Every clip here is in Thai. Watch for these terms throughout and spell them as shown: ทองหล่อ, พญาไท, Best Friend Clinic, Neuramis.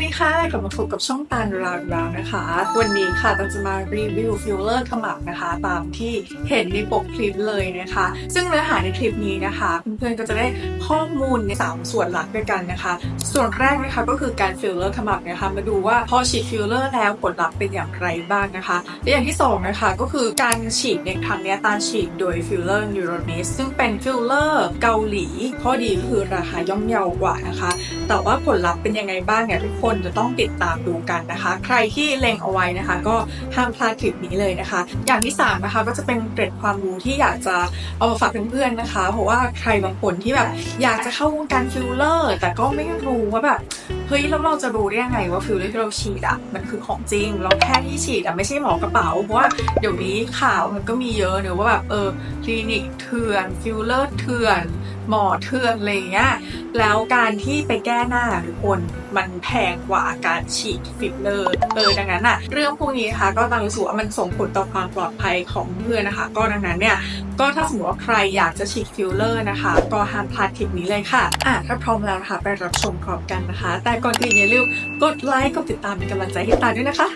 วัสดีค่ะกลับมาพบกับช่องตาลราวนะคะวันนี้ค่ะเราจะมารีวิวฟิลเลอร์ขมับนะคะตามที่เห็นในปกคลิปเลยนะคะซึ่งเนื้อหาในคลิปนี้นะคะเพื่อนๆก็จะได้ข้อมูลใน3ส่วนหลักด้วยกันนะคะส่วนแรกนะคะก็คือการฟิลเลอร์ขมับนะคะมาดูว่าพอฉีดฟิลเลอร์แล้วผลลัพธ์เป็นอย่างไรบ้างนะคะและอย่างที่2นะคะก็คือการฉีดในครั้งนี้ตาลฉีดโดยฟิลเลอร์ Neuramis ซึ่งเป็นฟิลเลอร์เกาหลีข้อดีก็คือราคาย่อมเยาวกว่านะคะแต่ว่าผลลัพธ์เป็นยังไงบ้างเนี่ยทุกคนจะต้องติดตามดูกันนะคะใครที่เล็งเอาไว้นะคะก็ห้ามพลาดคลิปนี้เลยนะคะอย่างที่3นะคะก็จะเป็นเกร็ดความรู้ที่อยากจะเอามาฝากเพื่อนๆนะคะเพราะว่าใครบางคนที่แบบอยากจะเข้าวงการฟิลเลอร์แต่ก็ไม่รู้ว่าแบบเฮ้ยแล้วเราจะรู้ได้ยังไงว่าฟิลเลอร์ที่เราฉีดอ่ะมันคือของจริงแล้วแค่ที่ฉีดอ่ะไม่ใช่หมอกระเป๋าเพราะว่าเดี๋ยวนี้ข่าวมันก็มีเยอะเนอะว่าแบบคลินิกเถื่อนฟิลเลอร์เถื่อนหมอเถื่อนอะไรเงี้ยแล้วการที่ไปแก้หน้าทุกคนมันแพงกว่าการฉีดฟิลเลอร์ดังนั้นอะเรื่องพวกนี้นะคะก็ตามรู้สึกว่ามันส่งผลต่อความปลอดภัยของเพื่อนนะคะก็ดังนั้นเนี่ยก็ถ้าสมมติว่าใครอยากจะฉีดฟิลเลอร์นะคะก็ห้ามพลาดคลิปนี้เลยค่ะถ้าพร้อมแล้วนะคะไปรับชมพร้อมกันนะคะแต่ก่อนอื่นอย่าลืมกดไลค์กดติดตามเป็นกำลังใจให้ตาลด้วยนะคะ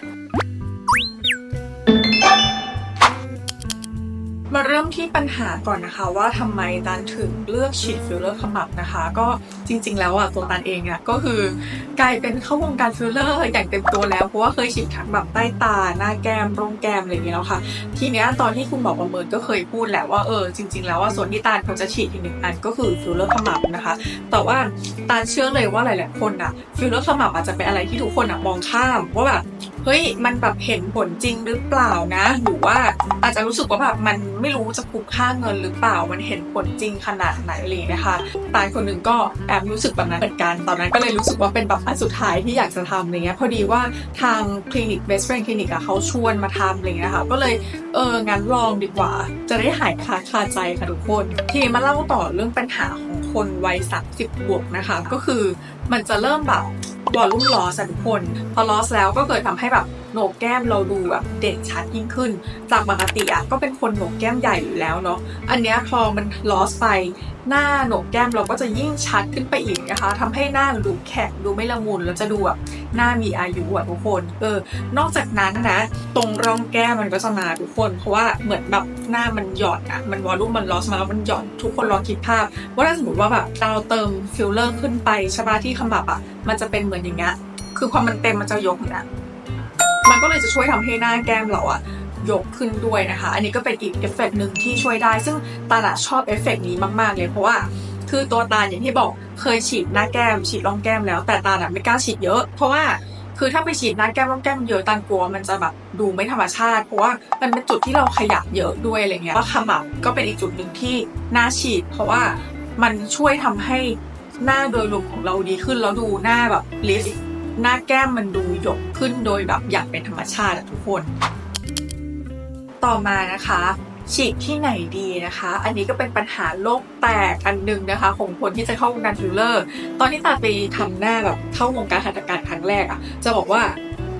มาเริ่มที่ปัญหาก่อนนะคะว่าทำไมตาลถึงเลือกฉีดฟิลเลอร์ขมับนะคะก็จริงๆแล้วอ่ะตัวตาลเองอ่ะก็คือกลายเป็นเข้าวงการฟิลเลอร์อย่างเต็มตัวแล้วเพราะว่าเคยฉีดทั้งแบบใต้ตาหน้าแก้มร่องแก้มอะไรอย่างเงี้ยแล้วค่ะทีเนี้ยตอนที่คุณหมอประเมินก็เคยพูดแหละว่าจริงๆแล้วว่าส่วนที่ตาลเขาจะฉีดอีกหนึ่งอันก็คือฟิลเลอร์ขมับนะคะแต่ว่าตาลเชื่อเลยว่าหลายๆคนอ่ะฟิลเลอร์ขมับอาจจะเป็นอะไรที่ทุกคนอ่ะมองข้ามว่าแบบเฮ้ยมันแบบเห็นผลจริงหรือเปล่านะหรือว่าอาจจะรู้สึกว่าแบบมันไม่รู้จะคุ้มค่าเงินหรือเปล่ามันเห็นผลจริงขนาดไหนเลยนะคะตาลคนหนึ่งก็แอบรู้สึกแบบนั้นเหมือนกันตอนนั้นก็เลยรู้สึกว่าเป็นแบบอันสุดท้ายที่อยากจะทำอะไรเงี้ยพอดีว่าทางคลินิก Best Friend Clinic อะเขาชวนมาทำอะไรเงี้ยนะคะก็เลยงั้นลองดีกว่าจะได้หายคาใจค่ะทุกคนทีนี้มาเล่าต่อเรื่องปัญหาของคนวัย30+ นะคะก็คือมันจะเริ่มแบบวอลลุ่มลอสทุกคนพอลอสแล้วก็เกิดทำให้แบบโหนกแก้มเราดูแบบเด่นชัดยิ่งขึ้นจากปกติอ่ะก็เป็นคนโหนกแก้มใหญ่อยู่แล้วเนาะอันเนี้ยพอมันลอสไปหน้าโหนกแก้มเราก็จะยิ่งชัดขึ้นไปอีกนะคะทำให้หน้าดูแข็งดูไม่ละมุนแล้วจะดูแบบหน้ามีอายุทุกคนนอกจากนั้นนะตรงร่องแก้มมันก็จะมาทุกคนเพราะว่าเหมือนแบบหน้ามันหย่อนอ่ะมันวอลลุ่มมันลอสมาแล้วมันหย่อนทุกคนลองคิดภาพว่าถ้าสมมติว่าแบบเราเติมฟิลเลอร์ขึ้นไปใช่ปะที่ขมับอ่ะมันจะเป็นเหมือนอย่างเงี้ยคือความมันเต็มมันจะยกนะมันก็เลยจะช่วยทำให้หน้าแก้มเราอะยกขึ้นด้วยนะคะอันนี้ก็เป็นอีกเอฟเฟกต์หนึ่งที่ช่วยได้ซึ่งตาลชอบเอฟเฟกต์นี้มากๆเลยเพราะว่าคือตัวตาลอย่างที่บอกเคยฉีดหน้าแก้มฉีดร่องแก้มแล้วแต่ตาลไม่กล้าฉีดเยอะเพราะว่าคือถ้าไปฉีดหน้าแก้มร่องแก้มเยอะตาลกลัวมันจะแบบดูไม่ธรรมชาติเพราะว่ามันเป็นจุดที่เราขยับเยอะด้วยอะไรเงี้ยว่าขมับก็เป็นอีกจุดหนึ่งที่น่าฉีดเพราะว่ามันช่วยทำให้หน้าโดยรวมของเราดีขึ้นแล้วดูหน้าแบบลิฟหน้าแก้มมันดูหยกขึ้นโดยแบบอย่างเป็นธรรมชาติทุกคนต่อมานะคะฉีดที่ไหนดีนะคะอันนี้ก็เป็นปัญหาโลกแตกอันนึงนะคะของคนที่จะเข้าวงการฟิลเลอร์ตอนที่ตาลไปทำหน้าแบบเข้าวงการหัตถการครั้งแรกอะจะบอกว่า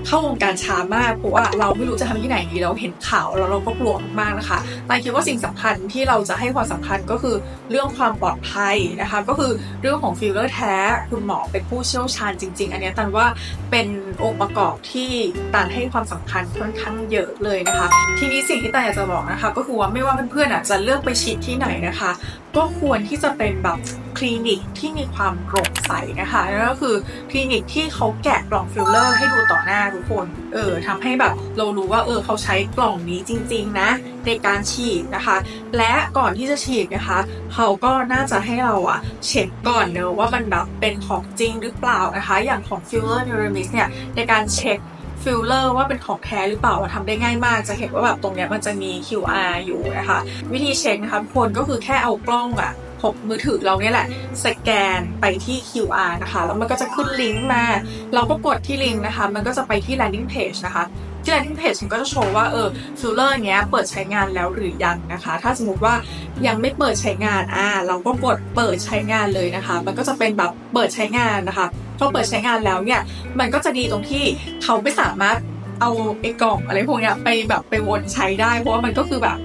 เข้าวงการช้ามากเพราะว่าเราไม่รู้จะทำที่ไหนดีเราเห็นข่าวแล้วเราก็กลัวมากนะคะตาลคิดว่าสิ่งสำคัญที่เราจะให้ความสำคัญก็คือเรื่องความปลอดภัยนะคะก็คือเรื่องของฟิลเลอร์แท้คุณหมอเป็นผู้เชี่ยวชาญจริงๆอันนี้ตาลว่าเป็นองค์ประกอบที่ตาลให้ความสำคัญค่อนข้างเยอะเลยนะคะทีนี้สิ่งที่ตาลอยากจะบอกนะคะก็คือว่าไม่ว่าเพื่อนๆจะเลือกไปฉีดที่ไหนนะคะก็ควรที่จะเป็นแบบคลินิกที่มีความโปร่งใสนะคะนั่นก็คือคลินิกที่เขาแกะกล่องฟิลเลอร์ให้ดูต่อหน้าทุกคนทำให้แบบเรารู้ว่าเขาใช้กล่องนี้จริงๆนะในการฉีดนะคะและก่อนที่จะฉีดนะคะเขาก็น่าจะให้เราอะเช็คก่อนเนอะว่ามันแบบเป็นของจริงหรือเปล่านะคะอย่างของฟิลเลอร์Neuramisเนี่ยในการเช็คฟิลเลอร์ว่าเป็นของแท้หรือเปล่าทำได้ง่ายมากจะเห็นว่าแบบตรงเนี้ยมันจะมี QR อยู่นะคะวิธีเช็คนะคะทุกคนก็คือแค่เอากล้องอะพกมือถือเราเนี่ยแหละสแกนไปที่ QR นะคะแล้วมันก็จะขึ้นลิงก์มาเราก็กดที่ลิงก์นะคะมันก็จะไปที่ landing page นะคะที่ landing page มันก็จะโชว์ว่าฟิลเลอร์เนี้ยเปิดใช้งานแล้วหรือยังนะคะถ้าสมมติว่ายังไม่เปิดใช้งานเราก็กดเปิดใช้งานเลยนะคะมันก็จะเป็นแบบเปิดใช้งานนะคะพอเปิดใช้งานแล้วเนี่ยมันก็จะดีตรงที่เขาไม่สามารถเอาไอ้กล่องอะไรพวกเนี้ยไปแบบไปวนใช้ได้เพราะว่ามันก็คือแบบ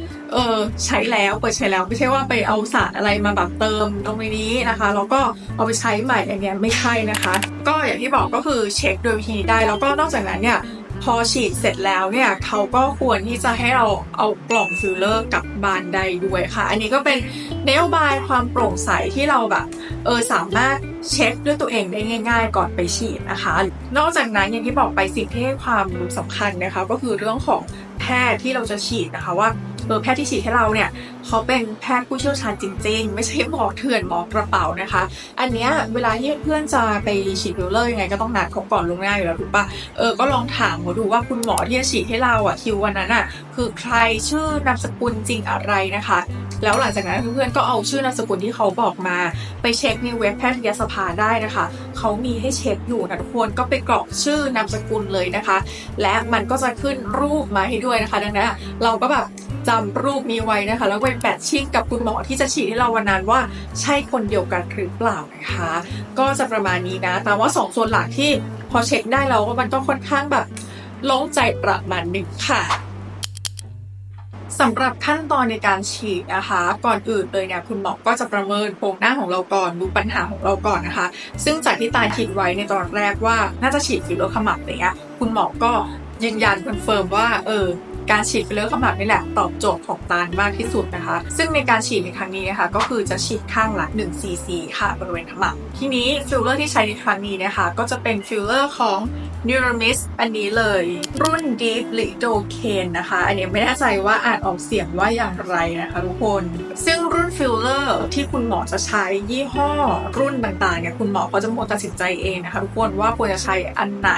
ใช้แล้วเปิดใช้แล้วไม่ใช่ว่าไปเอาสารอะไรมาแบบเติมตรงนี้นะคะแล้วก็เอาไปใช้ใหม่อย่างเงี้ยไม่ใช่นะคะก็อย่างที่บอกก็คือเช็คโดยวิธีได้แล้วก็นอกจากนั้นเนี่ยพอฉีดเสร็จแล้วเนี่ยเขาก็ควรที่จะให้เราเอากล่องฟิลเลอร์กลับบ้านได้ด้วยค่ะอันนี้ก็เป็นนโยบายความโปร่งใสที่เราแบบสามารถเช็คด้วยตัวเองได้ง่ายๆก่อนไปฉีดนะคะนอกจากนั้นอย่างที่บอกไปสิ่งที่ให้ความสำคัญนะคะก็คือเรื่องของแพทย์ที่เราจะฉีดนะคะว่าแพทย์ที่ฉีดให้เราเนี่ยเขาเป็นแพทย์ผู้เชี่ยวชาญจริงๆไม่ใช่หมอเถื่อนหมอกระเป๋านะคะอันเนี้ยเวลาที่เพื่อนจะไปฉีดฟิลเลอร์ยังไงก็ต้องนัดเขาก่อนล่วงหน้าอยู่แล้วถูกปะก็ลองถามเขาดูว่าคุณหมอที่จะฉีดให้เราอ่ะคิววันนั้นอ่ะคือใครชื่อนามสกุลจริงอะไรนะคะแล้วหลังจากนั้นเพื่อนๆก็เอาชื่อนามสกุลที่เขาบอกมาไปเช็คในเว็บแพทยสภาได้นะคะเขามีให้เช็คอยู่นะทุกคนก็ไปกรอกชื่อนามสกุลเลยนะคะและมันก็จะขึ้นรูปมาให้ด้วยนะคะดังนั้นเราก็แบบจำรูปนี้ไว้นะคะแล้วไปแมทชิ่งกับคุณหมอที่จะฉีดให้เราวันนั้นว่าใช่คนเดียวกันหรือเปล่านะคะก็จะประมาณนี้นะแต่ว่า2ส่วนหลักที่พอเช็คได้แล้วมันก็ค่อนข้างแบบโล่งใจประมาณนึงค่ะสำหรับขั้นตอนในการฉีดนะคะก่อนอื่นเลยเนี่ยคุณหมอก็จะประเมินโครงหน้าของเราก่อนดูปัญหาของเราก่อนนะคะซึ่งจากที่ตาคิดไว้ในตอนแรกว่าน่าจะฉีดฟิลเลอร์ขมับเนี่ยคุณหมอก็ยืนยันคอนเฟิร์มว่าการฉีดฟิลเลอร์ขมับนี่แหละตอบโจทย์ของตาลมากที่สุดนะคะซึ่งในการฉีดในครั้งนี้นะคะก็คือจะฉีดข้างละ1 cc ค่ะบริเวณขมับทีนี้ฟิลเลอร์ที่ใช้ในครั้งนี้นะคะก็จะเป็นฟิลเลอร์ของ Neuramis อันนี้เลยรุ่น Deep Lidocaine นะคะอันนี้ไม่แน่ใจว่าอ่านออกเสียงว่าอย่างไรนะคะทุกคนซึ่งรุ่นฟิลเลอร์ที่คุณหมอจะใช้ยี่ห้อรุ่นต่างๆเนี่ยคุณหมอเขาจะมาตัดสินใจเองนะคะทุกคนว่าควรจะใช้อันไหน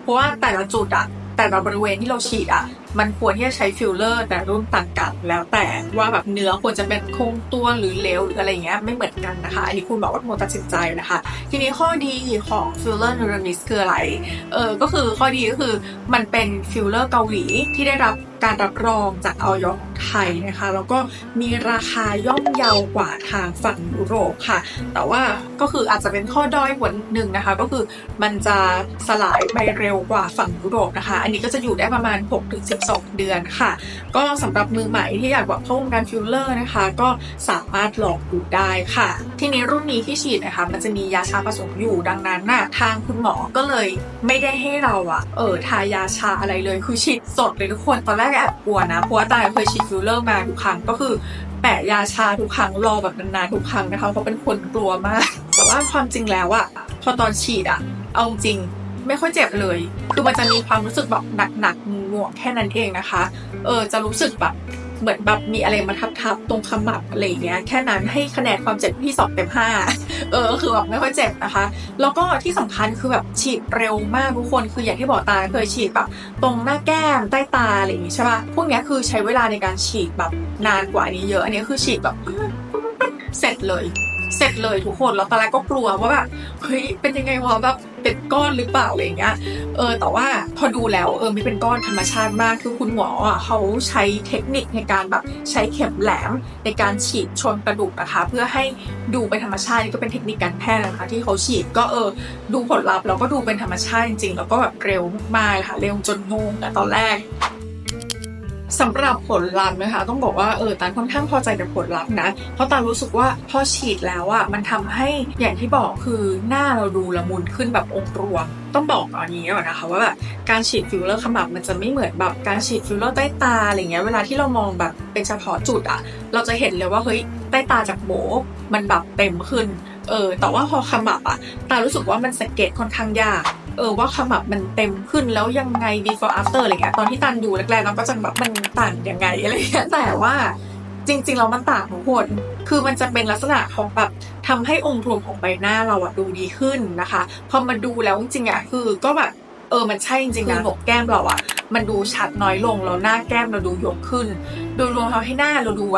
เพราะว่าแต่ละจุดอะแต่ละบริเวณที่เราฉีดอะมันควรที่จะใช้ฟิลเลอร์แต่รุ่นต่างกันแล้วแต่ว่าแบบเนื้อควรจะเป็นโครงตัวหรือเหลวหรืออะไรเงี้ยไม่เหมือนกันนะคะอันนี้คุณบอกว่าโมตัดสินใจนะคะทีนี้ข้อดีของฟิลเลอร์ Neuramis คืออะไรก็คือข้อดีก็คือมันเป็นฟิลเลอร์เกาหลีที่ได้รับการรับรองจากอย.ไทยนะคะแล้วก็มีราคาย่อมเยาวกว่าทางฝั่งยุโรปค่ะแต่ว่าก็คืออาจจะเป็นข้อด้อยส่วนหนึ่งนะคะก็คือมันจะสลายไปเร็วกว่าฝั่งยุโรปนะคะอันนี้ก็จะอยู่ได้ประมาณ 6-12 เดือนค่ะก็สำหรับมือใหม่ที่อยากแบบเข้าวงการฟิลเลอร์นะคะก็สามารถลองดูได้ค่ะทีนี้รุ่นนี้ที่ฉีดนะคะมันจะมียาชาผสมอยู่ดังนั้นน่ะทางคุณหมอก็เลยไม่ได้ให้เราทายาชาอะไรเลยคือฉีดสดเลยทุกคนตอนแรกแอบกลัวนะเพราะว่าตาเคยฉีดฟิลเลอร์มาทุกครั้งก็คือแปะยาชาทุกครั้งรอแบบนานๆทุกครั้งนะคะเขาเป็นคนกลัวมากแต่ว่าความจริงแล้วพอตอนฉีดเอาจริงไม่ค่อยเจ็บเลยคือมันจะมีความรู้สึกแบบหนักๆง่วงแค่นั้นเองนะคะจะรู้สึกแบบเหมือนแบบมีอะไรมาทับตรงขมับอะไรเงี้ยแค่นั้นให้คะแนนความเจ็บที่2 เต็ม 5คือแบบไม่ค่อยเจ็บนะคะแล้วก็ที่สำคัญคือแบบฉีดเร็วมากทุกคนคืออย่างที่บอกตาเคยฉีดแบบตรงหน้าแก้มใต้ตาอะไรอย่างงี้ใช่ป่ะพวกนี้คือใช้เวลาในการฉีดแบบนานกว่านี้เยอะอันนี้คือฉีดแบบเสร็จเลยทุกคนแล้วตอนแรกก็กลัวว่าแบบเฮ้ยเป็นยังไงวะแบบเป็นก้อนหรือเปล่าอะไรอย่างเงี้ยแต่ว่าพอดูแล้วไม่เป็นก้อนธรรมชาติมากคือคุณหมอเขาใช้เทคนิคในการแบบใช้เข็มแหลมในการฉีดชนกระดูกนะคะเพื่อให้ดูเป็นธรรมชาตินี่ก็เป็นเทคนิคการแพทย์นะคะที่เขาฉีดก็ดูผลลัพธ์แล้วก็ดูเป็นธรรมชาติจริงๆแล้วก็แบบเร็วมากค่ะเร็วจนงงแต่ตอนแรกสำหรับผลลัพธ์นะคะต้องบอกว่าตาค่อนข้างพอใจกับผลลัพธ์นะเพราะตารู้สึกว่าพอฉีดแล้วมันทำให้อย่างที่บอกคือหน้าเราดูละมุนขึ้นแบบองค์รวมต้องบอกอันนี้ก่อนนะคะว่าแบบการฉีดฟิลเลอร์ขมับมันจะไม่เหมือนแบบการฉีดฟิลเลอร์ใต้ตาอะไรเงี้ยเวลาที่เรามองแบบเป็นเฉพาะจุดเราจะเห็นเลยว่าเฮ้ยใต้ตาจากโบมันแบบเต็มขึ้นแต่ว่าพอขมับตารู้สึกว่ามันสังเกตค่อนข้างยากว่าขมับมันเต็มขึ้นแล้วยังไง before after อะไรเงี้ยตอนที่ตันดูแรกๆเราก็จะแบบมันต่างยังไงอะไรเงี้ยแต่ว่าจริงๆเรามันต่างทุกคนคือมันจะเป็นลักษณะของแบบทำให้องค์รวมของใบหน้าเราดูดีขึ้นนะคะพอมาดูแล้วจริงๆคือก็แบบมันใช่จริงๆนะหนกแก้มเรามันดูชัดน้อยลงแล้วหน้าแก้มเราดูยกขึ้นโดยรวมทำให้หน้าเราดู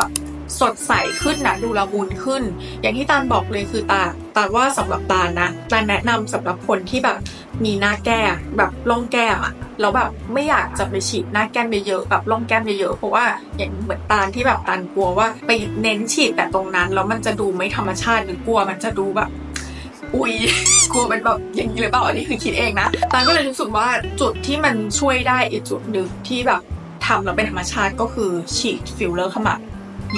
สดใสขึ้นนะดูละมุนขึ้นอย่างที่ตาลบอกเลยคือตาว่าสำหรับตาลนะตาลแนะนำสำหรับคนที่แบบมีหน้าแก้มแบบร่องแก้มแล้วแบบไม่อยากจะไปฉีดหน้าแก้มเยอะๆแบบร่องแก้มเยอะๆเพราะว่าอย่างเหมือนตาลที่แบบตาลกลัวว่าไปเน้นฉีดแต่ตรงนั้นแล้วมันจะดูไม่ธรรมชาติหรือกลัวมันจะดูแบบอุ้ยกลัวมันแบบอย่างนี้หรือเปล่าอันนี้คือคิดเองนะตาลก็เลยรู้สึกว่าจุดที่มันช่วยได้อีกจุดหนึ่งที่แบบ ทำแล้วเป็นธรรมชาติก็คือฉีดฟิลเลอร์เข้ามา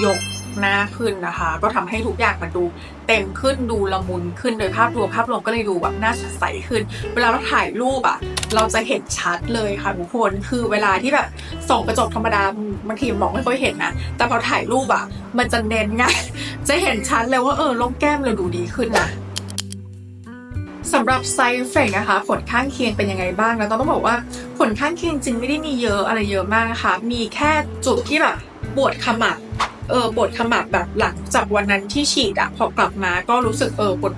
ยกหน้าขึ้นนะคะก็ทำให้ทุกอย่างมันดูเต็มขึ้นดูละมุนขึ้นโดยภาพรวมก็เลยดูแบบหน้าใสขึ้นเวลาเราถ่ายรูปอ่ะเราจะเห็นชัดเลยค่ะทุกคนคือเวลาที่แบบส่องกระจกธรรมดาบางทีมองไม่ค่อยเห็นนะแต่พอถ่ายรูปอ่ะมันจะเน้นไงจะเห็นชัดเลยว่าลงแก้มเราดูดีขึ้นนะสำหรับ side effect นะคะผลข้างเคียงเป็นยังไงบ้างนะต้องบอกว่าผลข้างเคียงจริงไม่ได้มีเยอะอะไรเยอะมากนะคะมีแค่จุดที่แบบปวดขมับปวดขมับแบบหลังจากวันนั้นที่ฉีดอะพอกลับมาก็รู้สึก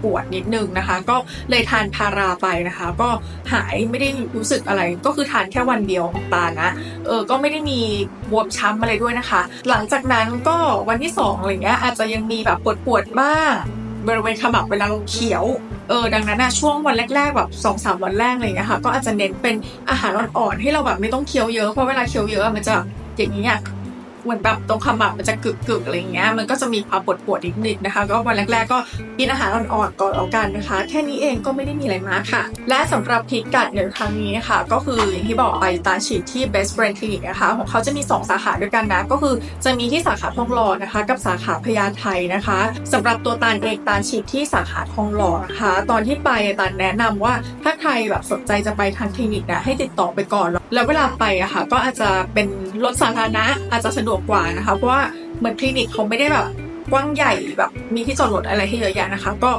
ปวดนิดนึงนะคะก็เลยทานพาราไปนะคะก็หายไม่ได้รู้สึกอะไรก็คือทานแค่วันเดียวของตานะก็ไม่ได้มีบวมช้ำอะไรด้วยนะคะหลังจากนั้นก็วันที่2อะไรเงี้ยอาจจะยังมีแบบปวดบ้างบริเวณขมับเวลาเราเขียวดังนั้นนะช่วงวันแรกๆแบบ2-3 วันแรกเลยนะคะก็อาจจะเน้นเป็นอาหารอ่อนๆให้เราแบบไม่ต้องเคี้ยวเยอะเพราะเวลาเคี้ยวเยอะมันจะอย่างนี้อะเหมือนแบบตรงขมับมันจะกึกอะไรเงี้ยมันก็จะมีความปวดนิดๆนะคะก็วันแรกๆก็กินอาหารอ่อนๆก่อนแล้วกันนะคะแค่นี้เองก็ไม่ได้มีอะไรมากค่ะและสำหรับพิกัดในครั้งนี้นะคะก็คืออย่างที่บอกไปตาฉีดที่ Best Friend Clinic นะคะของเขาจะมี2 สาขาด้วยกันนะก็คือจะมีที่สาขาทองหล่อนะคะกับสาขาพญาไทนะคะสำหรับตัวตาเองตาฉีดที่สาขาทองหล่อนะคะตอนที่ไปตาแนะนำว่าถ้าใครแบบสนใจจะไปทางคลินิกนะให้ติดต่อไปก่อนแล้วเวลาไปอะค่ะก็อาจจะเป็นรถสาธารณะอาจจะสะดวกกว่านะคะเพราะว่าเหมือนคลินิกเขาไม่ได้แบบกว้างใหญ่แบบมีที่จอดรถอะไรให้เยอะแยะนะคะก็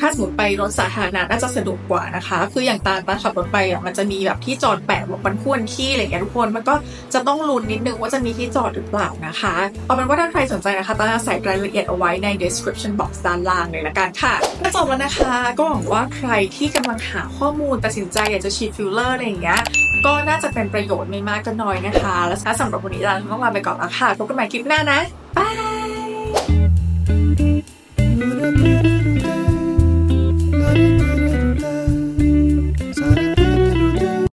ถ้าสมมติไปรถสาธารณะน่าจะสะดวกกว่านะคะคืออย่างตาขับรถไปอ่ะมันจะมีแบบที่จอดแปะแบบมันควรที่อะไรอย่างเงี้ยทุกคนมันก็จะต้องลุ้นนิดนึงว่าจะมีที่จอดหรือเปล่านะคะเอาเป็นว่าถ้าใครสนใจนะคะตาจะใส่รายละเอียดเอาไว้ใน description box ด้านล่างเลยละกันค่ะก็จบแล้วนะคะก็หวังว่าใครที่กำลังหาข้อมูลตัดสินใจอยากจะฉีดฟิลเลอร์อะไรอย่างเงี้ยก็น่าจะเป็นประโยชน์ไม่มากก็น้อยนะคะและสำหรับวันนี้เราต้องลาไปก่อนแล้วค่ะพบกันใหม่คลิปหน้านะบาย